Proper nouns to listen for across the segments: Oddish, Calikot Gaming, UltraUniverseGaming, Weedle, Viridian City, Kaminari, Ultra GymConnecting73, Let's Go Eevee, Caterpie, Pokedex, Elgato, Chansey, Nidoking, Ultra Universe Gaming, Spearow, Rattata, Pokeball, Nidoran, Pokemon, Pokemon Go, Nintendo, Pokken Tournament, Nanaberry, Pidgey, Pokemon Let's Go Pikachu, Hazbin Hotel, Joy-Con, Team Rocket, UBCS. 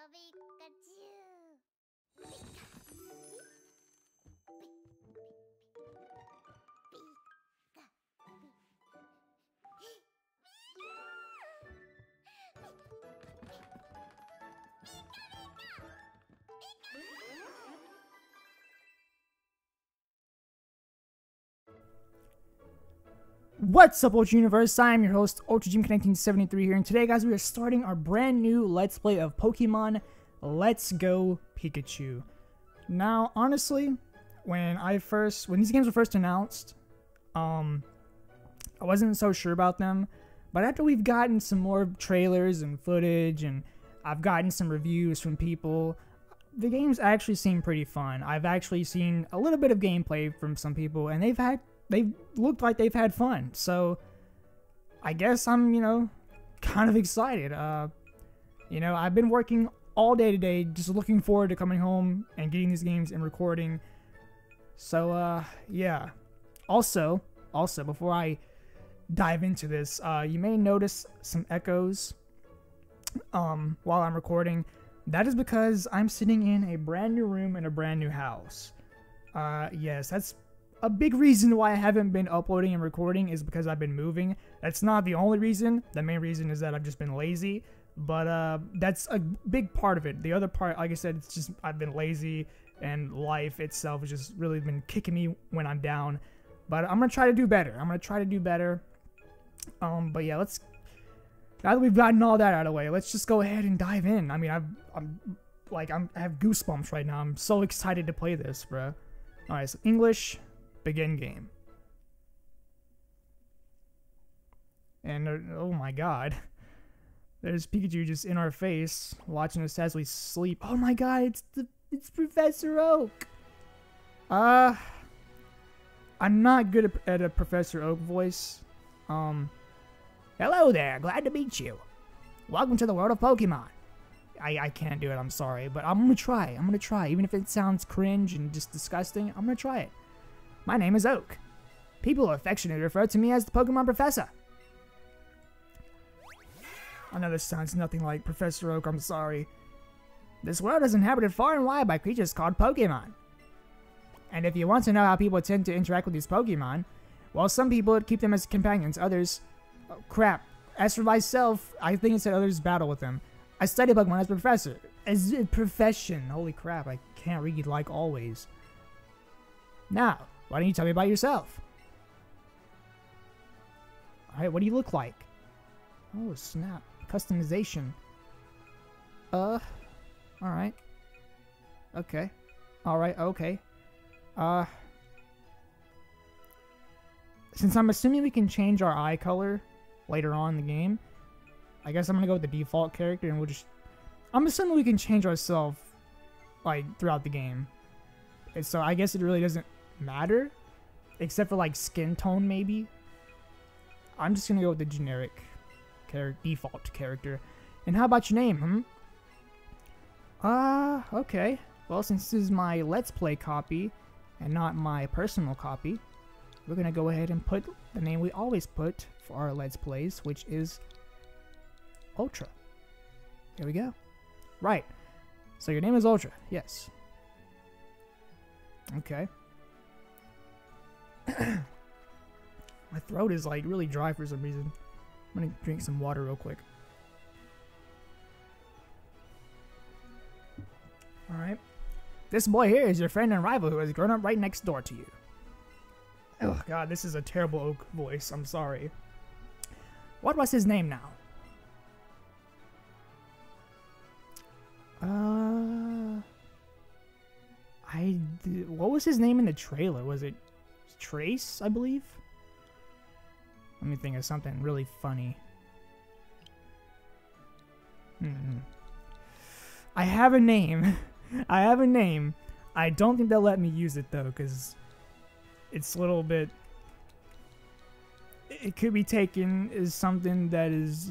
Go Pikachu! What's up, Ultra Universe? I'm your host, Ultra GymConnecting73 here, and today, guys, we are starting our brand new Let's Play of Pokemon Let's Go Pikachu. Now, honestly, when these games were first announced, I wasn't so sure about them, but after we've gotten some more trailers and footage, and I've gotten some reviews from people, the games actually seem pretty fun. I've actually seen a little bit of gameplay from some people, and they've looked like they've had fun, so I guess I'm, kind of excited. I've been working all day today, just looking forward to coming home and getting these games and recording. So, yeah. Also, before I dive into this, you may notice some echoes while I'm recording. That is because I'm sitting in a brand new room in a brand new house. Yes, that's a big reason why I haven't been uploading and recording is because I've been moving. That's not the only reason. The main reason is that I've just been lazy, but that's a big part of it. The other part, like I said, it's just I've been lazy and life itself has just really been kicking me when I'm down. But I'm gonna try to do better. But yeah, now that we've gotten all that out of the way, let's just go ahead and dive in. I mean, I have goosebumps right now. I'm so excited to play this, bro. All right, so English. Begin game. And oh my god. There's Pikachu just in our face, watching us as we sleep. Oh my god, it's Professor Oak! I'm not good at a Professor Oak voice. Hello there, glad to meet you. Welcome to the world of Pokemon. I can't do it, I'm sorry, but I'm gonna try. Even if it sounds cringe and just disgusting, I'm gonna try it. My name is Oak. People affectionately refer to me as the Pokemon Professor. I know this sounds nothing like Professor Oak, I'm sorry. This world is inhabited far and wide by creatures called Pokemon. And if you want to know how people tend to interact with these Pokemon, well, some people keep them as companions, others... Oh, crap. As for myself, I think it said others battle with them. I study Pokemon as a professor. As a profession. Holy crap, I can't read like always. Now... why don't you tell me about yourself? Alright, what do you look like? Oh, snap. Customization. Alright. Okay. Alright, okay. Since I'm assuming we can change our eye color later on in the game, I guess I'm gonna go with the default character and we'll just... I'm assuming we can change ourselves, like, throughout the game. And so I guess it really doesn't... matter, except for like skin tone maybe. I'm just gonna go with the generic default character. And how about your name? Okay. Well, since this is my Let's Play copy and not my personal copy, we're gonna go ahead and put the name we always put for our Let's Plays, which is Ultra. There we go. Right. So your name is Ultra. Yes. Okay. My throat is like really dry for some reason. I'm gonna drink some water real quick. Alright. This boy here is your friend and rival who has grown up right next door to you. Oh god, this is a terrible Oak voice. I'm sorry. What was his name now? What was his name in the trailer? Was it Trace, I believe? Let me think of something really funny. I have a name. I don't think they'll let me use it though, because it's a little bit... It could be taken as something that is,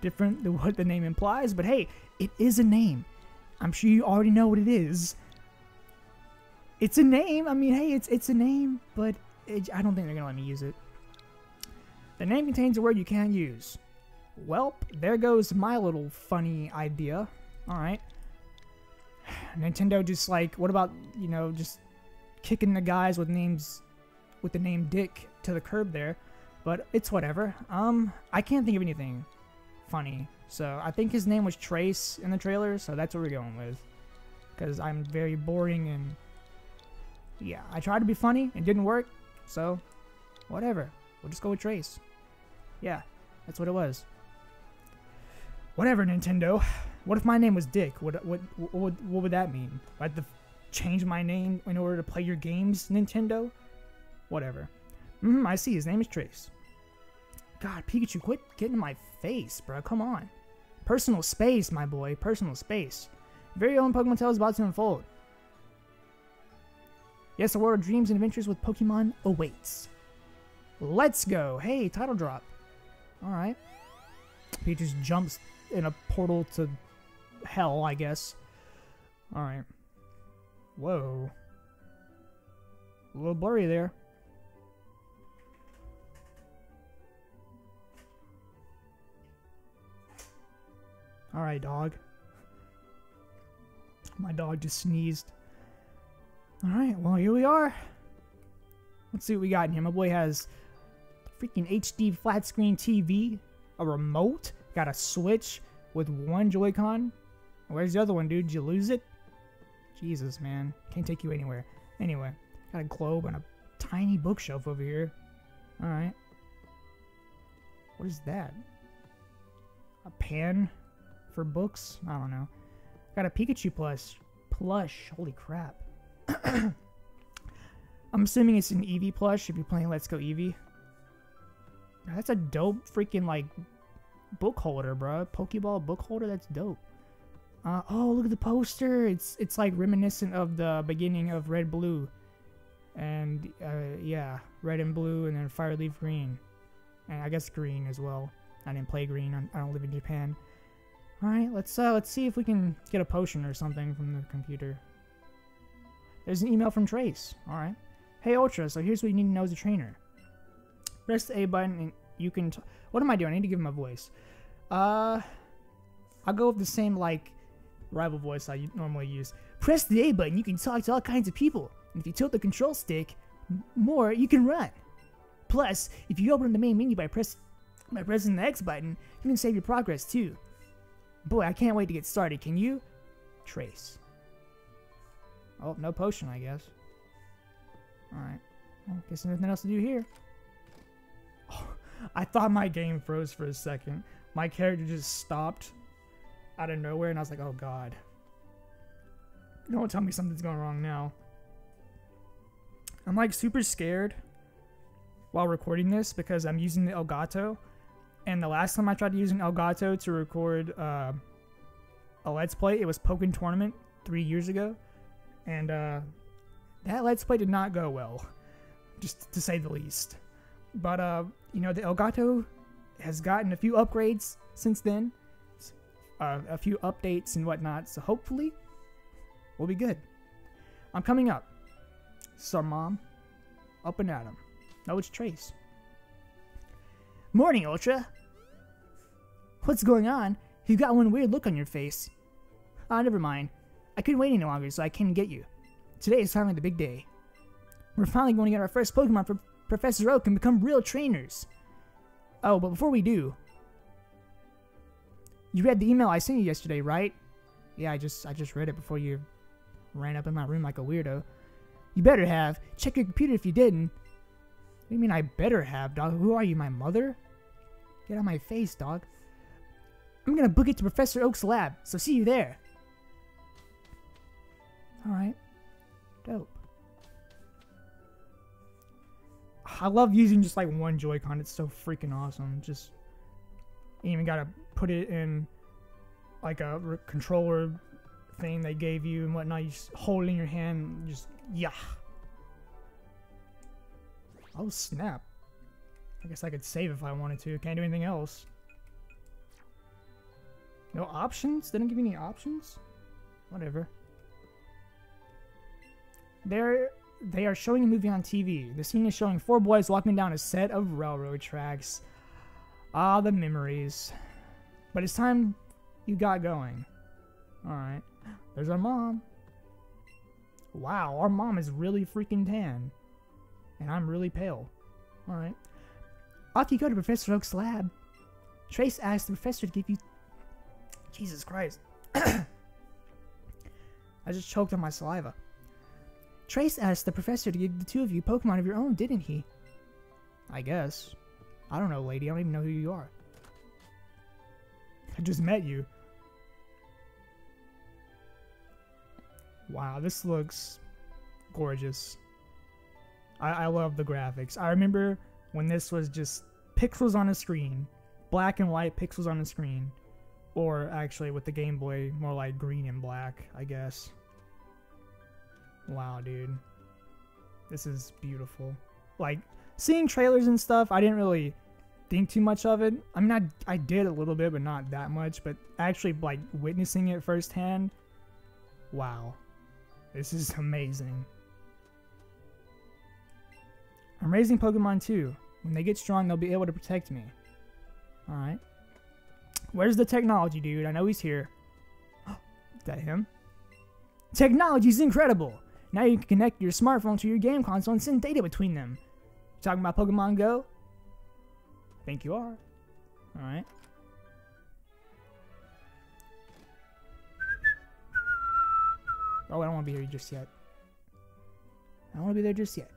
different than what the name implies, but hey, it is a name. I'm sure you already know what it is. It's a name. I mean, hey, it's a name, but I don't think they're gonna let me use it. The name contains a word you can't use. Welp, there goes my little funny idea. All right. Nintendo just like, what about, you know, just kicking the guys with names with the name Dick to the curb there, but it's whatever. I can't think of anything funny, so I think his name was Trace in the trailer, so that's what we're going with, because I'm very boring, and yeah, I tried to be funny, it didn't work, so whatever, we'll just go with Trace. Yeah, that's what it was. Whatever, Nintendo. What if my name was Dick? What would that mean? I have to change my name in order to play your games, Nintendo? Whatever. I see. His name is Trace. God, Pikachu, quit getting in my face, bro. Come on. Personal space, my boy. Personal space. Very own Pokemon Tale is about to unfold. Yes, a world of dreams and adventures with Pokemon awaits. Let's go. Hey, title drop. All right. Pikachu jumps in a portal to hell, I guess. All right. Whoa. A little blurry there. All right, dog. My dog just sneezed. All right, well, here we are. Let's see what we got in here. My boy has freaking HD flat screen TV, a remote, got a Switch with one Joy-Con. Where's the other one, dude? Did you lose it? Jesus, man. Can't take you anywhere. Anyway, got a globe and a tiny bookshelf over here. All right. What is that? A pen for books? I don't know. Got a Pikachu plush. Holy crap. I'm assuming it's an Eevee plush if you're playing Let's Go Eevee. That's a dope freaking, like, book holder, bro. Pokeball book holder? That's dope. Oh, look at the poster. It's like, reminiscent of the beginning of Red Blue. And, yeah. Red and Blue, and then Fire Leaf Green. And I guess Green as well. I didn't play Green. I don't live in Japan. Alright, let's see if we can get a potion or something from the computer. There's an email from Trace. Alright. Hey, Ultra, so here's what you need to know as a trainer. Press the A button and you can... What am I doing? I need to give him a voice. I'll go with the same, like, rival voice I normally use. Press the A button, you can talk to all kinds of people. And if you tilt the control stick more, you can run. Plus, if you open up the main menu by pressing the X button, you can save your progress, too. Boy, I can't wait to get started. Can you? Trace. Oh, no potion, I guess. Alright. Well, guess there's nothing else to do here. Oh, I thought my game froze for a second. My character just stopped out of nowhere, and I was like, oh, God. Don't tell me something's going wrong now. I'm, like, super scared while recording this because I'm using the Elgato. And the last time I tried to use an Elgato to record a Let's Play, it was Pokken Tournament 3 years ago. And that Let's Play did not go well, just to say the least. But, you know, the Elgato has gotten a few upgrades since then, a few updates and whatnot, so hopefully we'll be good. I'm coming up. So, Mom, up and at him. No, it's Trace. Morning, Ultra. What's going on? You got one weird look on your face. Ah, never mind. I couldn't wait any longer, so I came to get you. Today is finally the big day. We're finally going to get our first Pokemon for Professor Oak and become real trainers. Oh, but before we do... You read the email I sent you yesterday, right? Yeah, I just read it before you ran up in my room like a weirdo. You better have. Check your computer if you didn't. What do you mean I better have, dog? Who are you, my mother? Get out of my face, dog. I'm gonna book it to Professor Oak's lab, so see you there. Alright. Dope. I love using just like one Joy-Con. It's so freaking awesome. Just, you even gotta put it in like a controller thing they gave you and whatnot. You just hold it in your hand, just, yeah. Oh, snap. I guess I could save if I wanted to. Can't do anything else. No options? They didn't give me any options? Whatever. They are showing a movie on TV. The scene is showing four boys walking down a set of railroad tracks. Ah, the memories. But it's time you got going. Alright. There's our mom. Wow, our mom is really freaking tan. And I'm really pale. Alright. Off you go to Professor Oak's lab. Trace asks the professor to give you... Jesus Christ. I just choked on my saliva. Trace asked the professor to give the two of you Pokemon of your own, didn't he? I guess. I don't know, lady. I don't even know who you are. I just met you. Wow, this looks gorgeous. I love the graphics. I remember when this was just pixels on a screen. Black and white pixels on a screen. Or actually with the Game Boy, more like green and black, I guess. Wow, dude. This is beautiful. Like, seeing trailers and stuff, I didn't really think too much of it. I mean, I did a little bit, but not that much. But actually, like, witnessing it firsthand, wow. This is amazing. I'm raising Pokemon too. When they get strong, they'll be able to protect me. Alright. Where's the technology dude? I know he's here. Is that him? Technology's incredible! Now you can connect your smartphone to your game console and send data between them. You talking about Pokemon Go? I think you are. Alright. Oh, I don't want to be here just yet. I don't want to be there just yet.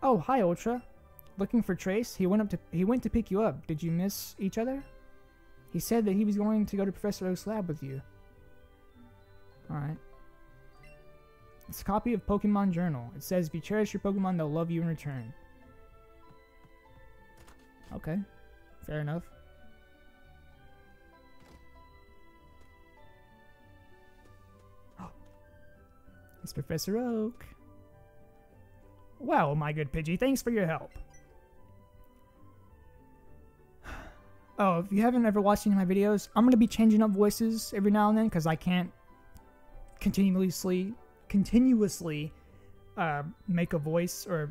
Oh, hi, Ultra. Looking for Trace? He went to pick you up. Did you miss each other? He said that he was going to go to Professor Oak's lab with you. Alright. It's a copy of Pokemon Journal. It says, if you cherish your Pokemon, they'll love you in return. Okay. Fair enough. It's Professor Oak. Well, my good Pidgey, thanks for your help. Oh, if you haven't ever watched any of my videos, I'm going to be changing up voices every now and then because I can't continuously make a voice or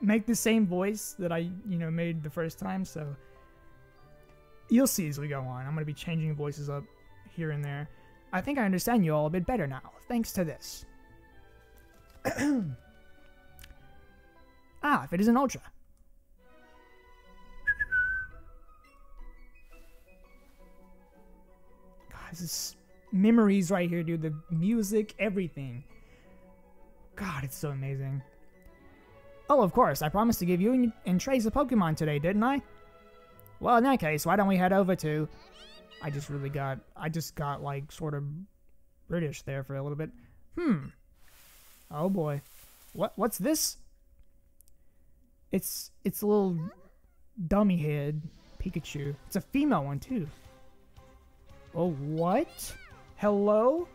make the same voice that I made the first time, so you'll see as we go on. I'm gonna be changing voices up here and there. I think I understand you all a bit better now, thanks to this. Ah, if it isn't Ultra. God, this is memories right here, dude. The music, everything. God, it's so amazing. Oh, of course. I promised to give you and Trace a Pokemon today, didn't I? Well, in that case, why don't we head over to... I just got, like, sort of British there for a little bit. Oh, boy. What's this? It's a little dummy head Pikachu. It's a female one, too. Oh, what? Hello?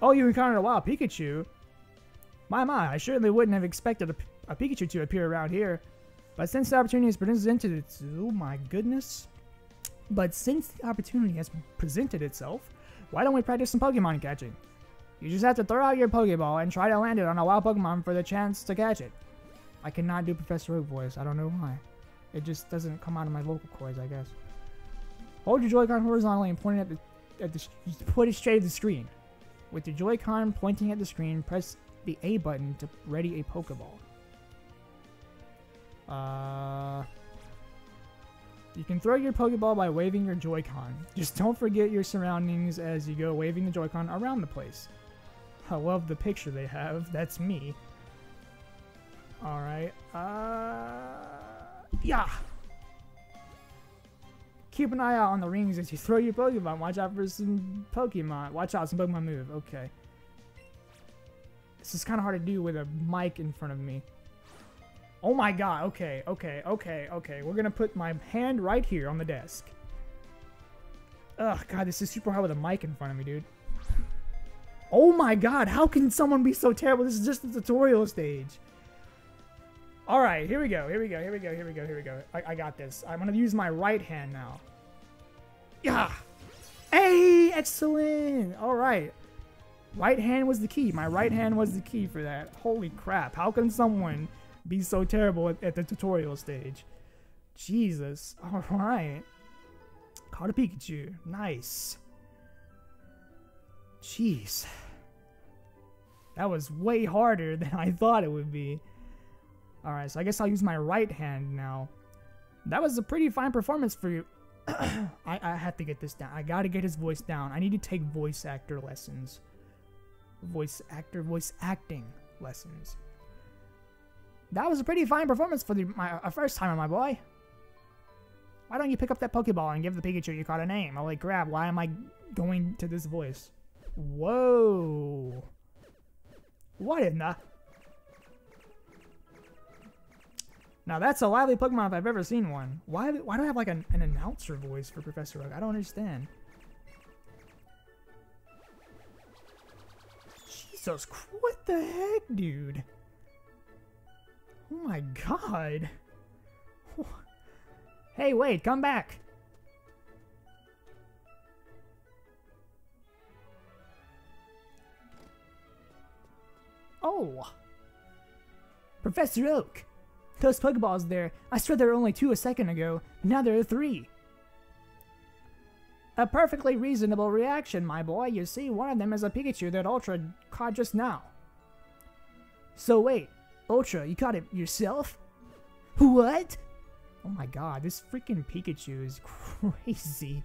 Oh, you encountered a wild Pikachu. My, I certainly wouldn't have expected a Pikachu to appear around here. But since the opportunity has presented itself, why don't we practice some Pokemon catching? You just have to throw out your Pokeball and try to land it on a wild Pokemon for the chance to catch it. I cannot do Professor Oak voice. I don't know why. It just doesn't come out of my vocal cords, I guess. Hold your Joy-Con horizontally and point it put it straight at the screen. With your Joy-Con pointing at the screen, press the A button to ready a Pokeball. You can throw your Pokeball by waving your Joy-Con. Just don't forget your surroundings as you go, waving the Joy-Con around the place. I love the picture they have. That's me. Alright. Yeah! Keep an eye out on the rings as you throw your Pokemon. Watch out for some Pokemon. Watch out, some Pokemon move. Okay. This is kind of hard to do with a mic in front of me. Oh my god. Okay, okay, okay, okay. We're going to put my hand right here on the desk. Ugh, god, this is super hard with a mic in front of me, dude. Oh my god, how can someone be so terrible? This is just the tutorial stage. Alright, here we go, here we go, here we go, here we go, here we go. I got this. I'm gonna use my right hand now. Yeah! Hey! Excellent! Alright. Right hand was the key. My right hand was the key for that. Holy crap. How can someone be so terrible at the tutorial stage? Jesus. All right. Caught a Pikachu. Nice. Jeez. That was way harder than I thought it would be. All right, so I guess I'll use my right hand now. That was a pretty fine performance for you. I have to get this down. I gotta get his voice down. I need to take voice actor lessons. Voice acting lessons. That was a pretty fine performance for my first timer, my boy. Why don't you pick up that Pokeball and give the Pikachu you caught a name? Holy crap, why am I going to this voice? Whoa. What in the... Now that's a lively Pokemon if I've ever seen one. Why do I have like an announcer voice for Professor Oak? I don't understand. Jesus, what the heck, dude? Oh my god. Hey, wait, come back. Oh. Professor Oak. Those Pokeballs there, I swear there were only two a second ago, and now there are three. A perfectly reasonable reaction, my boy. You see, one of them is a Pikachu that Ultra caught just now. So wait, Ultra, you caught it yourself? What? Oh my god, this freaking Pikachu is crazy.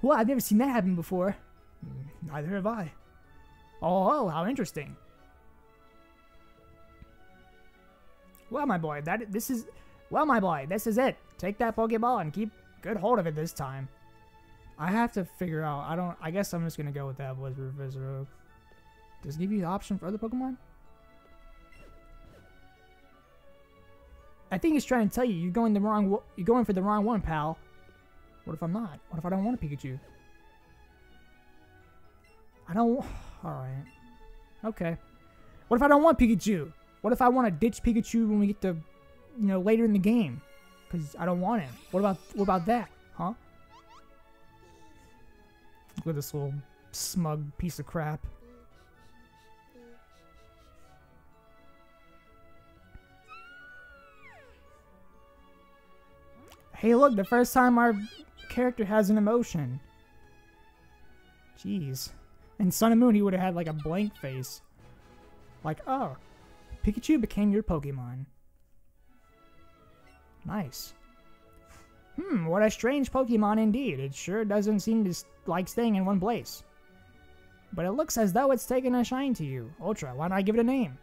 Well, I've never seen that happen before. Neither have I. Oh, how interesting. Well, my boy, this is it. Take that Pokeball and keep good hold of it this time. I have to figure out. I guess I'm just gonna go with that voice, Professor Oak. Does it give you the option for other Pokemon? I think he's trying to tell you you're going for the wrong one, pal. What if I'm not? What if I don't want a Pikachu? All right. Okay. What if I don't want Pikachu? What if I want to ditch Pikachu when we get to, later in the game? Because I don't want him. What about that? Huh? Look at this little smug piece of crap. Hey, look, the first time our character has an emotion. Jeez. In Sun and Moon, he would have had, like, a blank face. Like, oh... Pikachu became your Pokemon. Nice. What a strange Pokemon indeed. It sure doesn't seem to like staying in one place. But it looks as though it's taken a shine to you. Ultra, why not give it a name?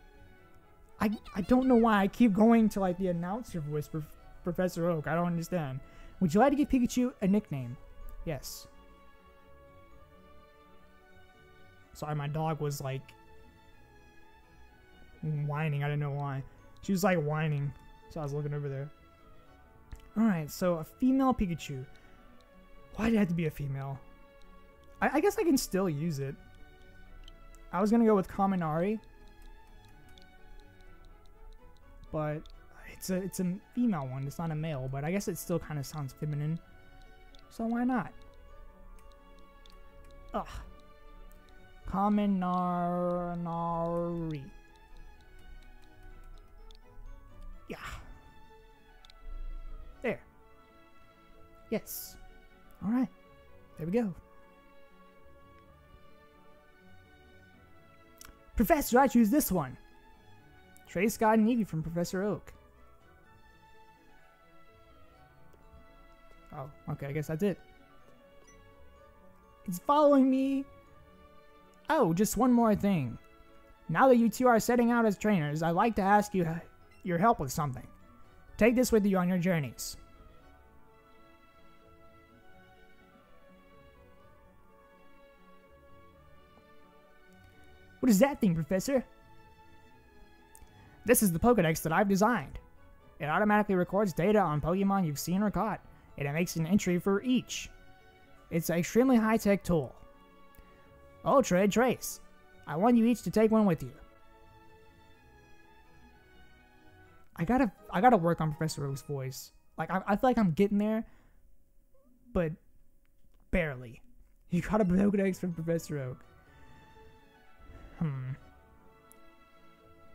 I don't know why I keep going to like the announcer voice for Professor Oak. I don't understand. Would you like to give Pikachu a nickname? Yes. Sorry, my dog was like... whining. I didn't know why. She was like whining. So I was looking over there. Alright, so a female Pikachu. Why did it have to be a female? I guess I can still use it. I was going to go with Kaminari. But it's a female one. It's not a male. But I guess it still kind of sounds feminine. So why not? Ugh. Kaminari. Yeah. There. Yes. Alright. There we go. Professor, I choose this one. Trace God and Eevee from Professor Oak. Oh, okay, I guess that's it. It's following me. Oh, just one more thing. Now that you two are setting out as trainers, I'd like to ask you... your help with something. Take this with you on your journeys. What is that thing, Professor? This is the Pokedex that I've designed. It automatically records data on Pokemon you've seen or caught, and it makes an entry for each. It's an extremely high-tech tool. Ultra and Trace, I want you each to take one with you. I gotta work on Professor Oak's voice. Like, I feel like I'm getting there, but barely. You gotta broke eggs from Professor Oak.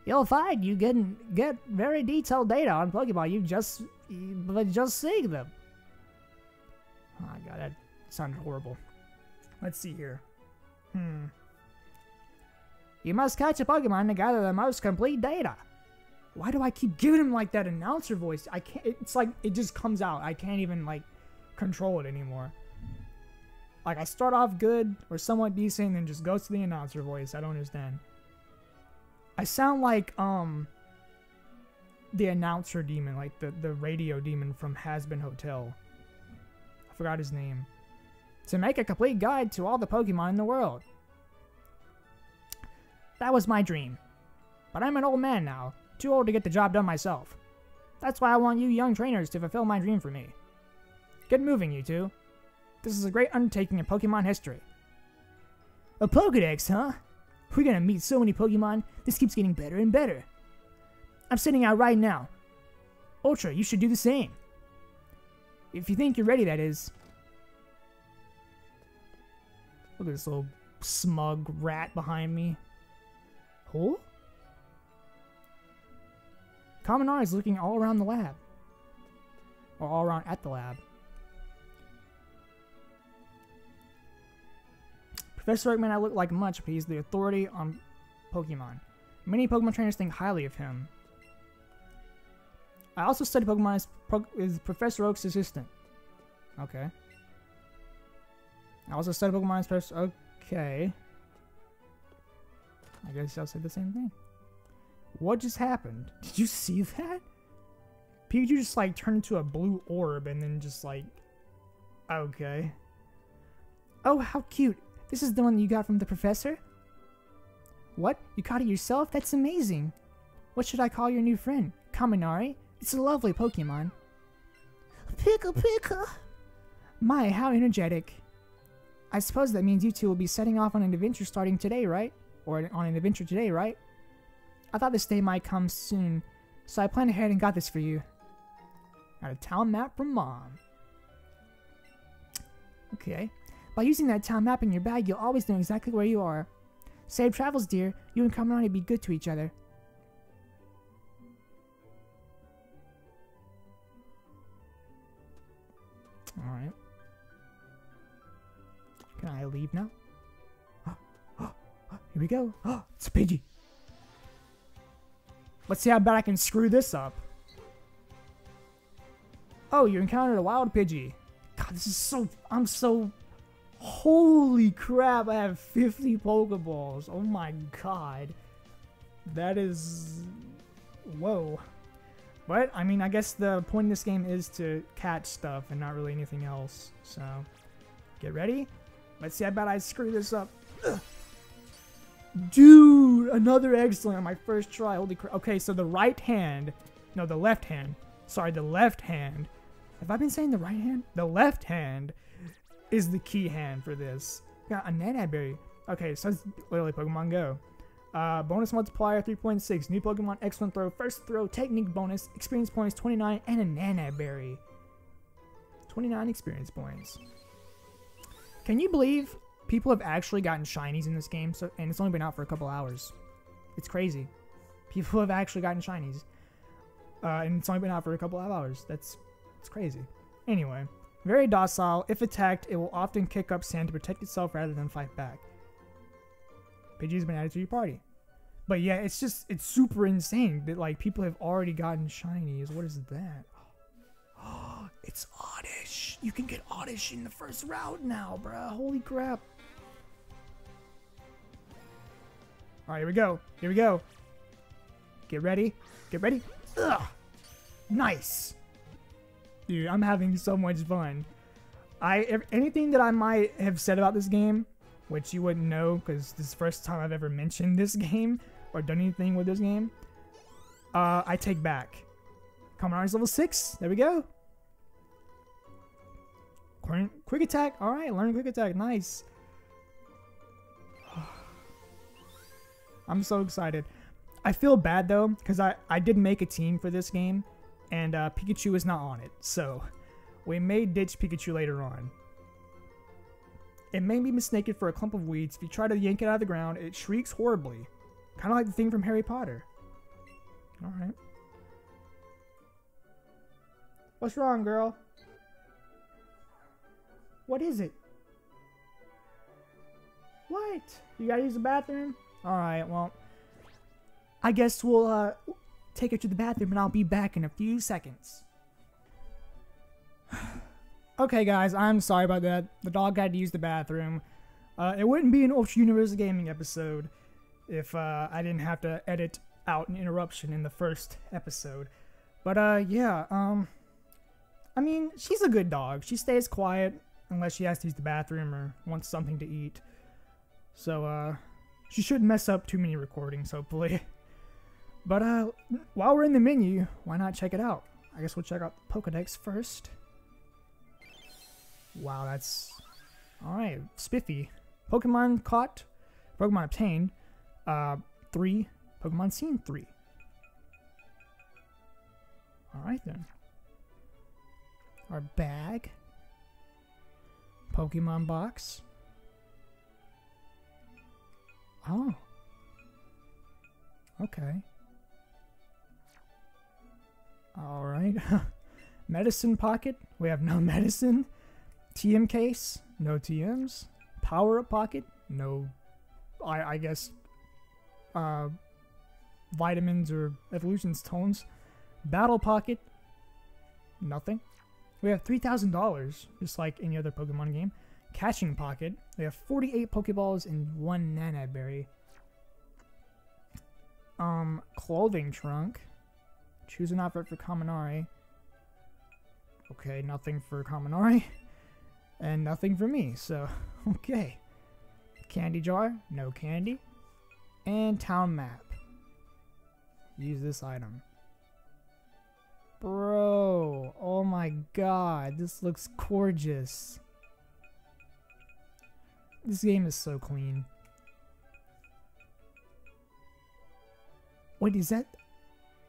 You'll find you can get very detailed data on Pokemon by just seeing them. Oh my god, that sounded horrible. Let's see here. You must catch a Pokemon to gather the most complete data. Why do I keep giving him like that announcer voice? I can't. It's like it just comes out. I can't even like control it anymore. Like I start off good or somewhat decent, and then just goes to the announcer voice. I don't understand. I sound like the announcer demon, like the radio demon from Hazbin Hotel. I forgot his name. To make a complete guide to all the Pokemon in the world. That was my dream. But I'm an old man now, too old to get the job done myself. That's why I want you young trainers to fulfill my dream for me. Get moving, you two. This is a great undertaking in Pokemon history. A Pokedex, huh? We're gonna meet so many Pokemon, this keeps getting better and better. I'm sending out right now. Ultra, you should do the same. If you think you're ready, that is. Look at this little smug rat behind me. Who? Kamenar is looking all around the lab. Or all around at the lab. Professor Oak may not look like much, but he's the authority on Pokemon. Many Pokemon trainers think highly of him. I also study Pokemon as Professor Oak's assistant. Okay. I also study Pokemon as Professor... Okay. I guess I'll say the same thing. What just happened? Did you see that? Pikachu just like turned into a blue orb and then just like... Okay. Oh, how cute. This is the one that you got from the professor? What? You caught it yourself? That's amazing. What should I call your new friend? Kaminari? It's a lovely Pokemon. Pika Pika! My, how energetic. I suppose that means you two will be setting off on an adventure starting today, right? Or on an adventure today, right? I thought this day might come soon, so I planned ahead and got this for you. Got a town map from Mom. Okay. By using that town map in your bag, you'll always know exactly where you are. Safe travels, dear. You and Kaminari be good to each other. Alright. Can I leave now? Here we go. It's a Pidgey. Let's see how bad I can screw this up. Oh, you encountered a wild Pidgey. God, this is so... I'm so... Holy crap, I have 50 Pokeballs. Oh my god. That is... Whoa. But, I mean, I guess the point of this game is to catch stuff and not really anything else. So, get ready. Let's see how bad I screw this up. Ugh. Dude, another excellent on my first try. Holy crap. Okay, so the right hand... No, the left hand. Sorry, the left hand. Have I been saying the right hand? The left hand... is the key hand for this. Got a Nanaberry. Okay, so it's literally Pokemon Go. Bonus multiplier 3.6. New Pokemon, excellent throw, first throw, technique bonus, experience points 29, and a Nanaberry. 29 experience points. Can you believe people have actually gotten shinies in this game? So, and it's only been out for a couple hours. It's crazy. People have actually gotten shinies. And it's only been out for a couple of hours. That's crazy. Anyway. Very docile. If attacked, it will often kick up sand to protect itself rather than fight back. Pidgey's been added to your party. But yeah, it's just, it's super insane that like people have already gotten shinies. What is that? Oh, it's Oddish. You can get Oddish in the first round now, bruh. Holy crap. All right, here we go. Here we go. Get ready. Get ready. Ugh. Nice. Dude, I'm having so much fun. Anything that I might have said about this game, which you wouldn't know because this is the first time I've ever mentioned this game or done anything with this game, I take back. Kaminari's level 6. There we go. Quick attack. All right, learn quick attack. Nice. I'm so excited. I feel bad though because I did make a team for this game. And Pikachu is not on it, so we may ditch Pikachu later on. It may be mistaken for a clump of weeds. If you try to yank it out of the ground, it shrieks horribly. Kind of like the thing from Harry Potter. Alright. What's wrong, girl? What is it? What? You gotta use the bathroom? Alright, well, I guess we'll take her to the bathroom and I'll be back in a few seconds. Okay, guys, I'm sorry about that. The dog had to use the bathroom. It wouldn't be an Ultra Universe Gaming episode if I didn't have to edit out an interruption in the first episode. But yeah, I mean, she's a good dog. She stays quiet unless she has to use the bathroom or wants something to eat. So she shouldn't mess up too many recordings, hopefully. But while we're in the menu, why not check it out? I guess we'll check out the Pokedex first. Wow, that's... Alright, spiffy. Pokemon caught, Pokemon obtained, 3, Pokemon seen, 3. Alright then. Our bag. Pokemon box. Oh. Okay. Alright. Medicine pocket. We have no medicine. TM case. No TMs. Power up pocket. No... I guess... vitamins or evolutions tones. Battle pocket. Nothing. We have $3,000. Just like any other Pokemon game. Catching pocket. We have 48 Pokeballs and 1 Nana Berry. Clothing trunk. Choose an outfit for Kaminari. Okay, nothing for Kaminari. And nothing for me, so, okay. Candy jar, no candy. And town map. Use this item. Bro, oh my god, this looks gorgeous. This game is so clean. Wait, is that...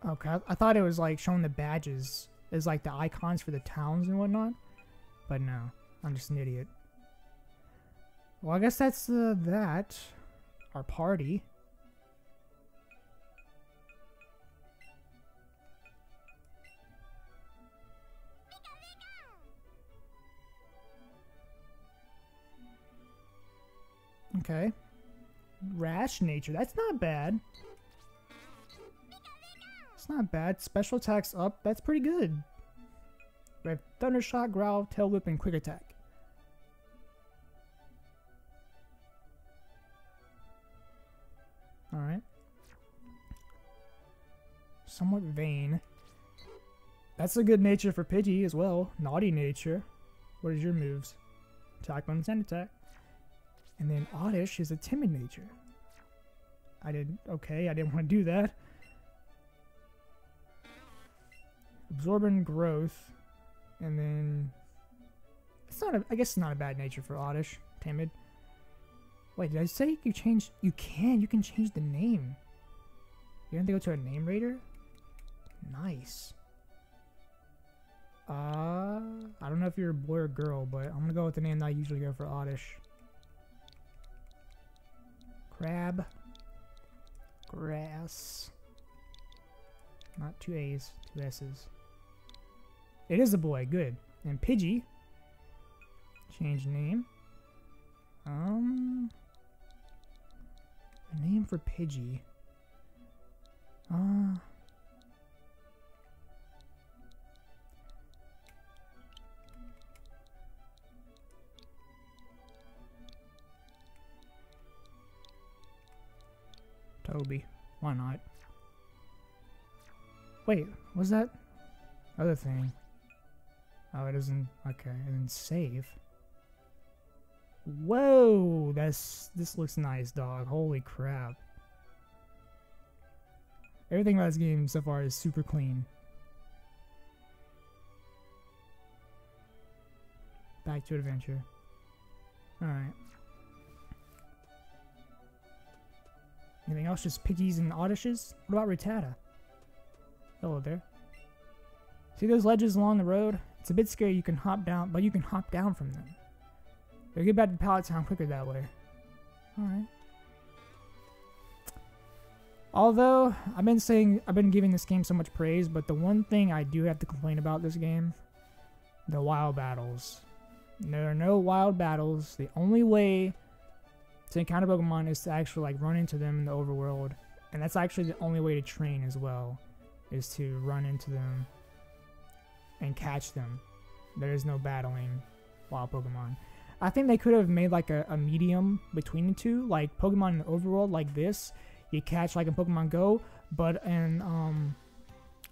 Okay, I thought it was like showing the badges as like the icons for the towns and whatnot. But no, I'm just an idiot. Well, I guess that's that. Our party. Okay. Rash nature. That's not bad. It's not bad. Special attacks up. That's pretty good. We have Thunder Shot, Growl, Tail Whip, and Quick Attack. Alright. Somewhat vain. That's a good nature for Pidgey as well. Naughty nature. What is your moves? Attack, Bone, Sand Attack. And then Oddish is a timid nature. Okay, I didn't want to do that. Absorbent growth. And then... I guess it's not a bad nature for Oddish. Timid. Wait, did I say you change... You can change the name. You have to go to a name raider? Nice. I don't know if you're a boy or girl, but I'm gonna go with the name that I usually go for Oddish. Crab. Grass. Not 2 A's, 2 S's. It is a boy, good. And Pidgey. Change name. A name for Pidgey. Toby. Why not? Wait, what's that other thing? Oh, it doesn't... Okay, it doesn't save. Whoa! This looks nice, dog. Holy crap. Everything about this game so far is super clean. Back to adventure. Alright. Anything else? Just Pidgeys and Oddishes? What about Rattata? Hello there. See those ledges along the road? It's a bit scary, you can hop down, but you can hop down from them. We'll get back to Pallet Town quicker that way. Alright. Although, I've been giving this game so much praise, but the one thing I do have to complain about this game, the wild battles. There are no wild battles. The only way to encounter Pokemon is to actually like run into them in the overworld. And that's actually the only way to train as well, is to run into them and catch them. There is no battling wild Pokemon. I think they could have made like a medium between the two, like Pokemon in the overworld like this. You catch like in Pokemon Go, but in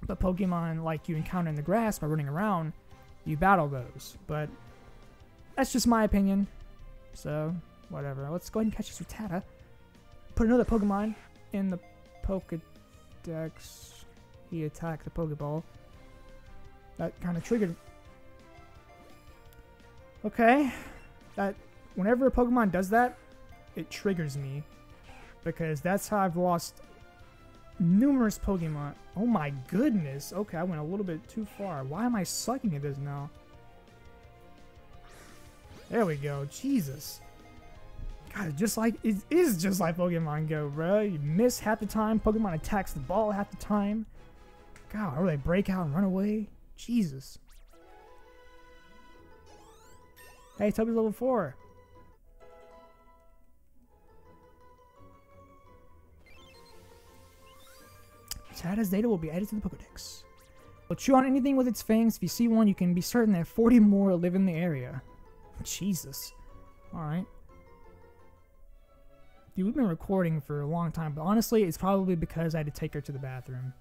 but Pokemon like you encounter in the grass by running around, you battle those. But that's just my opinion. So whatever. Let's go ahead and catch this Rattata. Put another Pokemon in the Pokedex. He attacked the Pokeball. That kind of triggered. Okay, that whenever a Pokemon does that, it triggers me. Because that's how I've lost numerous Pokemon. Oh my goodness. Okay, I went a little bit too far. Why am I sucking at this now? There we go. Jesus. God, just like, it is just like Pokemon Go, bro. You miss half the time. Pokemon attacks the ball half the time. God, or they break out and run away. Jesus. Hey, Toby's level 4. Rattata's data will be added to the Pokedex. Will chew on anything with its fangs. If you see one, you can be certain that 40 more live in the area. Jesus. Alright. Dude, we've been recording for a long time, but honestly, it's probably because I had to take her to the bathroom.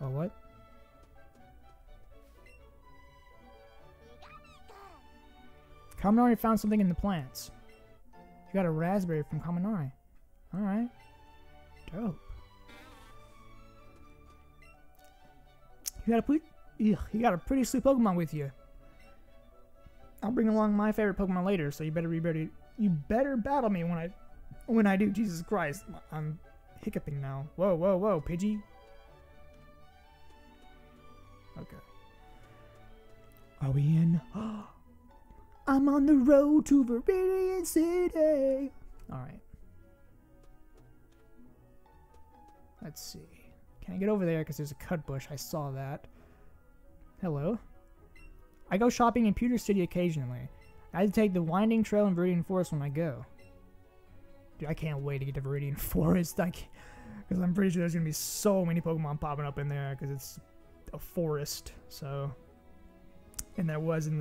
Oh, what? Kaminari found something in the plants. You got a raspberry from Kaminari. Alright. Dope. You got a pretty sweet Pokemon with you. I'll bring along my favorite Pokemon later, so you better battle me when I do. Jesus Christ, I'm hiccuping now. Whoa, whoa, whoa, Pidgey. Okay. Are we in? I'm on the road to Viridian City. All right. Let's see. Can I get over there? Because there's a cut bush. I saw that. Hello. I go shopping in Pewter City occasionally. I have to take the winding trail in Viridian Forest when I go. Dude, I can't wait to get to Viridian Forest. Because I'm pretty sure there's going to be so many Pokemon popping up in there. Because it's a forest. So. And there was in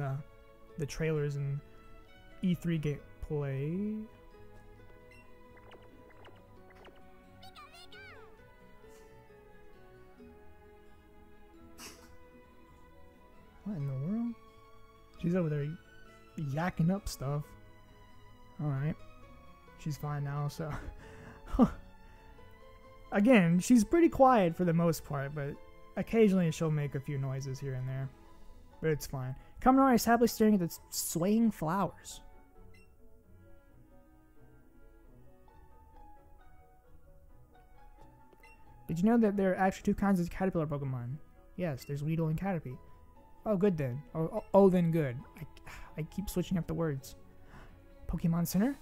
the trailers in E3 gameplay. What in the world? She's over there yakking up stuff. Alright. She's fine now, so... Again, she's pretty quiet for the most part, but occasionally she'll make a few noises here and there. But it's fine. Kaminari is happily staring at the swaying flowers. Did you know that there are actually two kinds of caterpillar Pokemon? Yes, there's Weedle and Caterpie. Oh, good then. Oh, then good. I keep switching up the words. Pokemon Center?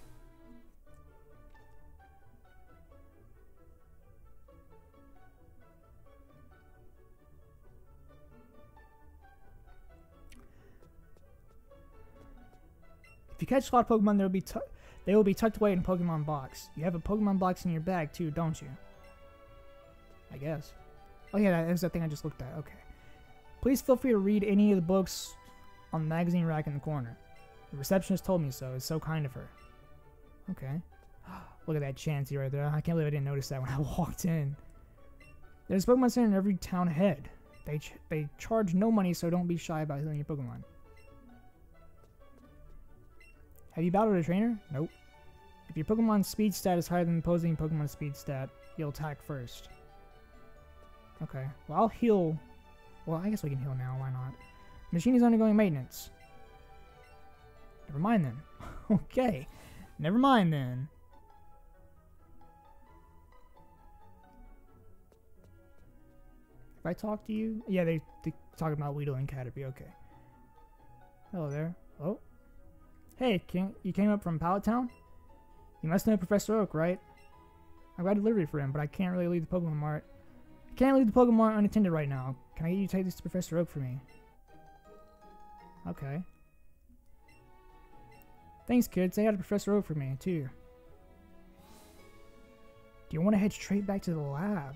If you catch a lot of Pokemon, they will be tucked away in a Pokemon box. You have a Pokemon box in your bag too, don't you? I guess. Oh yeah, that is that thing I just looked at. Okay. Please feel free to read any of the books on the magazine rack in the corner. The receptionist told me so. It's so kind of her. Okay. Look at that Chansey right there. I can't believe I didn't notice that when I walked in. There's Pokemon Center in every town ahead. They charge no money, so don't be shy about healing your Pokemon. Have you battled a trainer? Nope. If your Pokemon's speed stat is higher than the opposing Pokemon's speed stat, you'll attack first. Okay. Well, I'll heal... Well, I guess we can heal now. Why not? The machine is undergoing maintenance. Never mind then. Okay. Never mind then. If I talk to you... Yeah, they talk about Weedle and Caterpie. Okay. Hello there. Oh. Hey, you came up from Pallet Town? You must know Professor Oak, right? I've got a delivery for him, but I can't really leave the Pokemon Mart. I can't leave the Pokemon Mart unattended right now. Can I get you to take this to Professor Oak for me? Okay. Thanks, kid. Say hi to Professor Oak for me, too. Do you want to head straight back to the lab?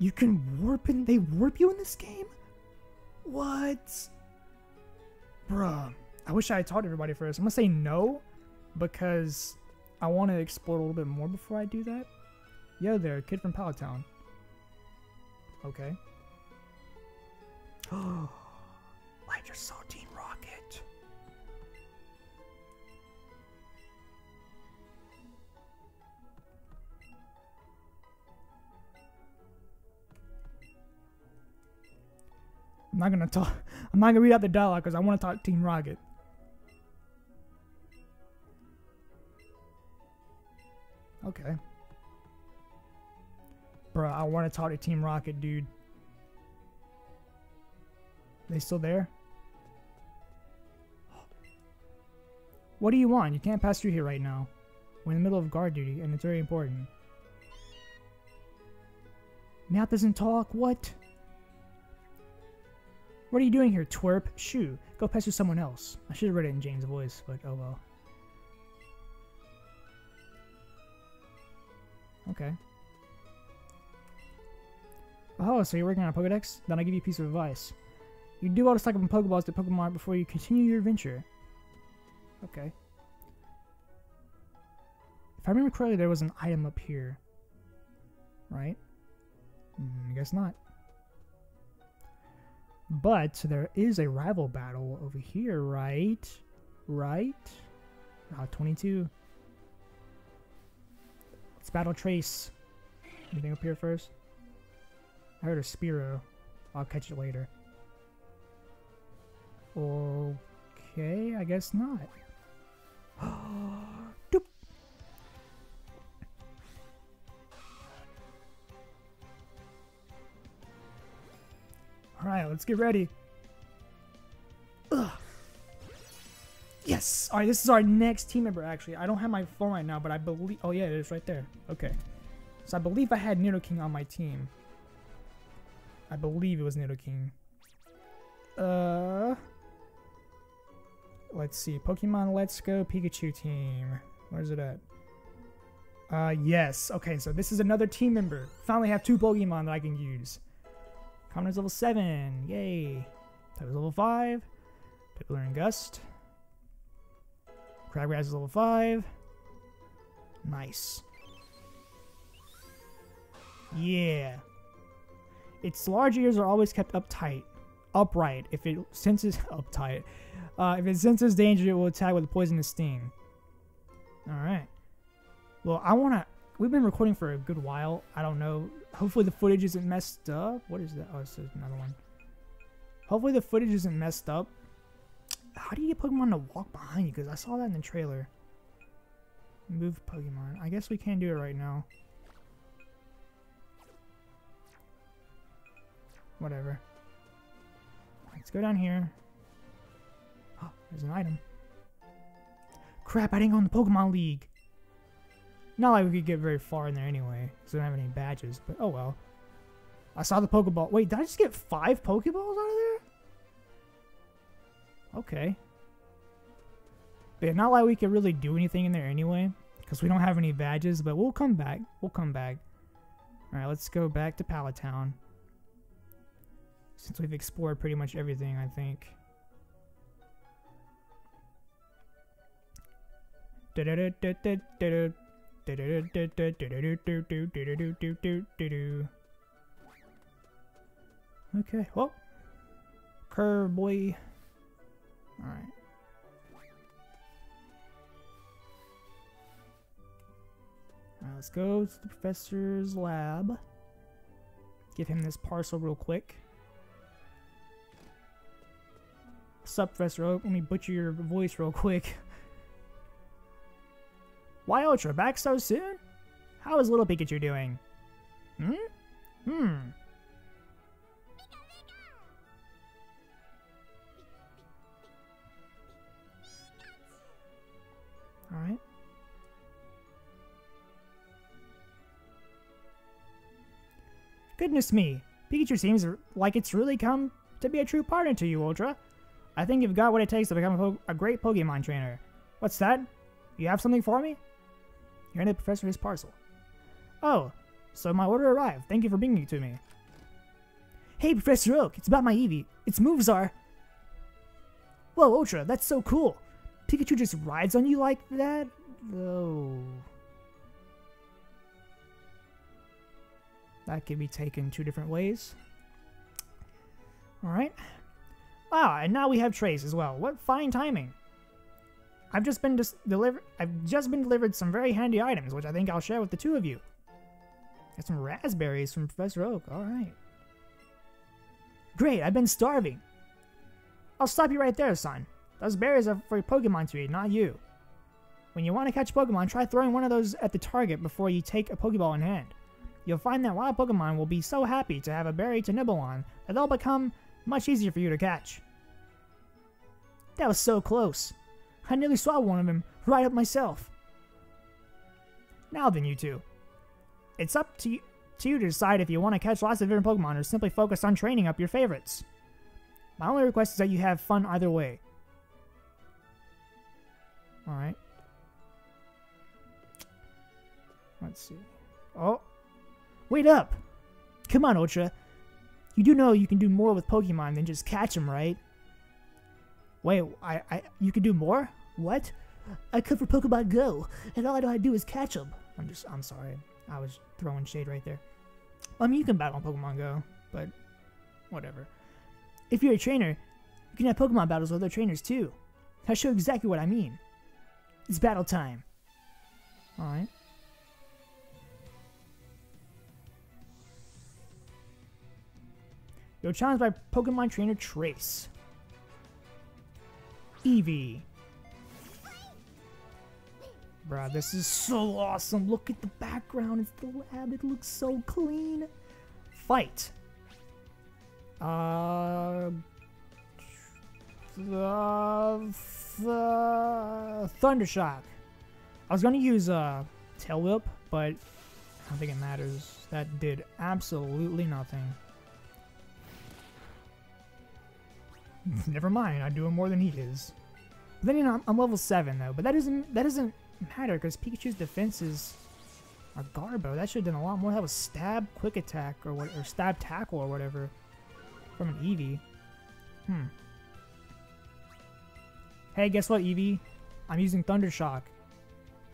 You can warp and they warp you in this game? What? Bruh. I wish I had taught everybody first. I'm going to say no, because I want to explore a little bit more before I do that. Yo there, kid from Pallet Town. Okay. Oh, I just saw Team Rocket. I'm not gonna read out the dialogue because I want to talk Team Rocket. Okay. Bruh, I want to talk to Team Rocket, dude. They still there? What do you want? You can't pass through here right now. We're in the middle of guard duty, and it's very important. Mouth doesn't talk? What? What are you doing here, twerp? Shoo. Go pester someone else. I should have read it in Jane's voice, but oh well. Okay. Oh, so you're working on a Pokedex? Then I'll give you a piece of advice. You do all the stock up on Pokeballs to Pokemon before you continue your adventure. Okay. If I remember correctly, there was an item up here. Right? I guess not. But there is a rival battle over here, right? Right? Ah, 22. Let's battle Trace. Anything up here first? I heard a Spearow. I'll catch it later. Okay, I guess not. Doop. Alright, let's get ready. Ugh. Yes! Alright, this is our next team member, actually. I don't have my phone right now, but I believe... Oh, yeah, it is right there. Okay. So I believe I had Nidoking on my team. I believe it was Nidoking. Let's see. Pokemon Let's Go Pikachu team. Where's it at? Yes. Okay, so this is another team member. Finally have two Pokemon that I can use. Commoner's level 7. Yay. Type is level 5. Pippler and Gust. Crabgrass is level 5. Nice. Yeah. Its large ears are always kept upright. If it senses danger, it will attack with a poisonous sting. All right. Well, I wanna. We've been recording for a good while. I don't know. Hopefully the footage isn't messed up. What is that? Oh, it's another one. Hopefully the footage isn't messed up. How do you get Pokemon to walk behind you? Because I saw that in the trailer. Move Pokemon. I guess we can't do it right now. Whatever. Let's go down here. Oh, there's an item. Crap, I didn't go in the Pokemon League. Not like we could get very far in there anyway, because we don't have any badges, but oh well. I saw the Pokeball. Wait, did I just get 5 Pokeballs out of there? Okay. But yeah, not like we could really do anything in there anyway, because we don't have any badges, but we'll come back. We'll come back. Alright, let's go back to Pallet Town. Since we've explored pretty much everything, I think. Okay, well. Curve, boy. Alright. Alright, let's go to the professor's lab. Give him this parcel real quick. Sup, Professor Oak? Let me butcher your voice real quick. Why Ultra, back so soon? How is little Pikachu doing? Hmm? Hmm. Goodness me, Pikachu seems like it's really come to be a true partner to you, Ultra. I think you've got what it takes to become a great Pokemon trainer. What's that? You have something for me? He handed the professor his parcel. Oh, so my order arrived. Thank you for bringing it to me. Hey, Professor Oak, it's about my Eevee. Its moves are... Whoa, Ultra, that's so cool. Pikachu just rides on you like that? Oh. That can be taken two different ways. Alright. Ah, and now we have Trace as well. What fine timing. I've just been delivered some very handy items, which I think I'll share with the two of you. Got some raspberries from Professor Oak. Alright. Great, I've been starving. I'll stop you right there, son. Those berries are for Pokemon to eat, not you. When you want to catch Pokemon, try throwing one of those at the target before you take a Pokeball in hand. You'll find that wild Pokemon will be so happy to have a berry to nibble on that they'll become much easier for you to catch. That was so close. I nearly swallowed one of them right up myself. Now then, you two. It's up to you to decide if you want to catch lots of different Pokemon or simply focus on training up your favorites. My only request is that you have fun either way. Alright. Let's see. Oh! Wait up! Come on, Ultra! You do know you can do more with Pokemon than just catch them, right? Wait, you can do more? What? I cook for Pokemon Go, and all I know how to do is catch them. I'm sorry. I was throwing shade right there. I mean, you can battle on Pokemon Go, but whatever. If you're a trainer, you can have Pokemon battles with other trainers too. I'll show you exactly what I mean. It's battle time. Alright. You're challenged by Pokemon Trainer Trace. Eevee. Bruh, this is so awesome. Look at the background. It's the lab. It looks so clean. Fight. Thundershock. I was gonna use Tail Whip, but I don't think it matters. That did absolutely nothing. Never mind. I do it more than he is. But then you know I'm level 7 though, but that doesn't matter because Pikachu's defenses are Garbo. That should have done a lot more. That was stab, quick attack, or stab tackle or whatever. From an Eevee. Hey, guess what, Eevee? I'm using Thunder Shock.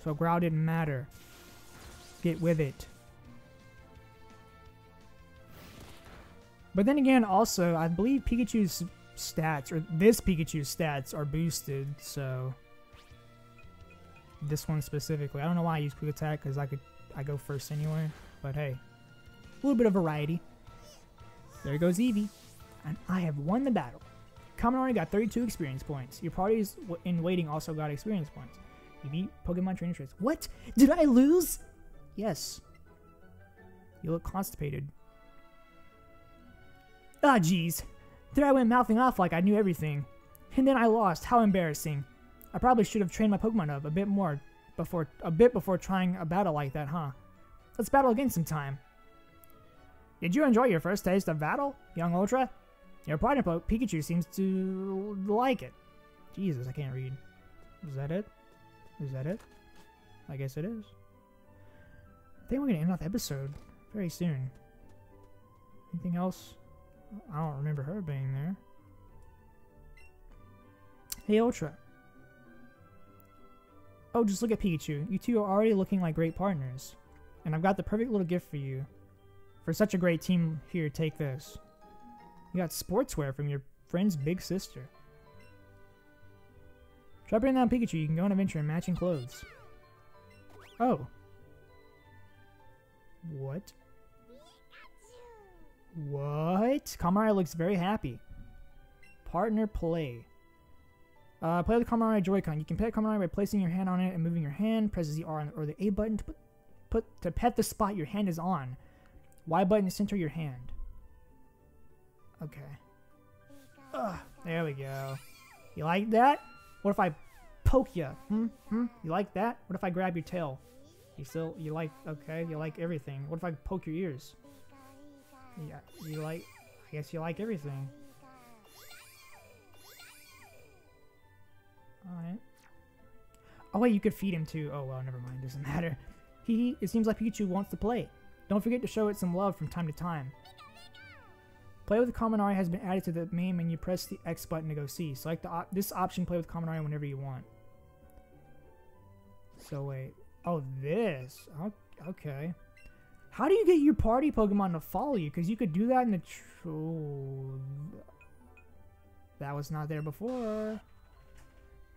So Growl didn't matter. Get with it. But then again, also, I believe Pikachu's stats, or this Pikachu's stats, are boosted, so... This one specifically. I don't know why I use Quick Attack, because I go first anyway. But hey. A little bit of variety. There goes Eevee. And I have won the battle. Kaminari got 32 experience points. Your parties in waiting also got experience points. You beat Pokemon Trainer Trace. What? Did I lose? Yes. You look constipated. Ah, jeez. There I went mouthing off like I knew everything. And then I lost. How embarrassing. I probably should have trained my Pokemon up a bit before trying a battle like that, huh? Let's battle again sometime. Did you enjoy your first taste of battle, young Ultra? Your partner Pikachu seems to like it. Jesus, I can't read. Is that it? Is that it? I guess it is. I think we're going to end off the episode very soon. Anything else? I don't remember her being there. Hey, Ultra. Oh, just look at Pikachu. You two are already looking like great partners. And I've got the perfect little gift for you. For such a great team here, take this. You got sportswear from your friend's big sister. Try bringing down Pikachu. You can go on an adventure in matching clothes. Oh. What? What? Kaminari looks very happy. Partner play. Play with Kaminari Joy-Con. You can pet Kaminari by placing your hand on it and moving your hand. Presses the R or the A button to pet the spot your hand is on. Y button to center your hand. Okay. Ugh, there we go. You like that? What if I poke you? You like that? What if I grab your tail? You like everything. What if I poke your ears? Yeah, you like... I guess you like everything. Alright. Oh wait, you could feed him too. Oh well, never mind. Doesn't matter. It seems like Pikachu wants to play. Don't forget to show it some love from time to time. Play with Kaminari has been added to the main menu. Press the X button to go see. Select the this option, play with Kaminari whenever you want. So wait. Oh, this. Okay. How do you get your party Pokemon to follow you? Because you could do that in the... Oh, that was not there before.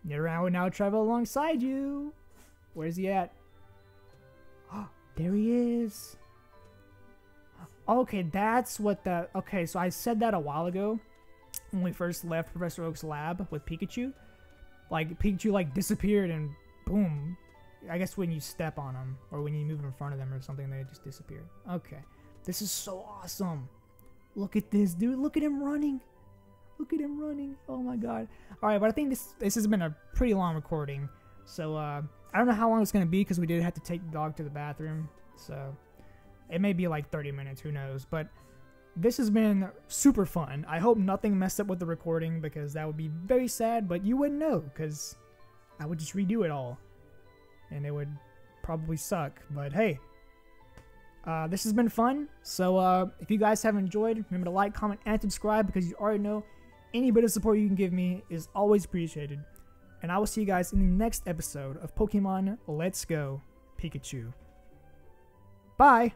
Nidoran would now travel alongside you. Where's he at? Oh, there he is. Okay, that's what the... Okay, so I said that a while ago when we first left Professor Oak's lab with Pikachu. Like, Pikachu, like, disappeared and boom. I guess when you step on them or when you move in front of them or something, they just disappear. Okay. This is so awesome. Look at this, dude. Look at him running. Look at him running. Oh, my God. All right, but I think this has been a pretty long recording. So, I don't know how long it's going to be because we did have to take the dog to the bathroom. So... it may be like 30 minutes, who knows, but this has been super fun. I hope nothing messed up with the recording because that would be very sad, but you wouldn't know because I would just redo it all and it would probably suck, but hey, this has been fun. So if you guys have enjoyed, remember to like, comment, and subscribe because you already know any bit of support you can give me is always appreciated, and I will see you guys in the next episode of Pokemon Let's Go Pikachu. Bye!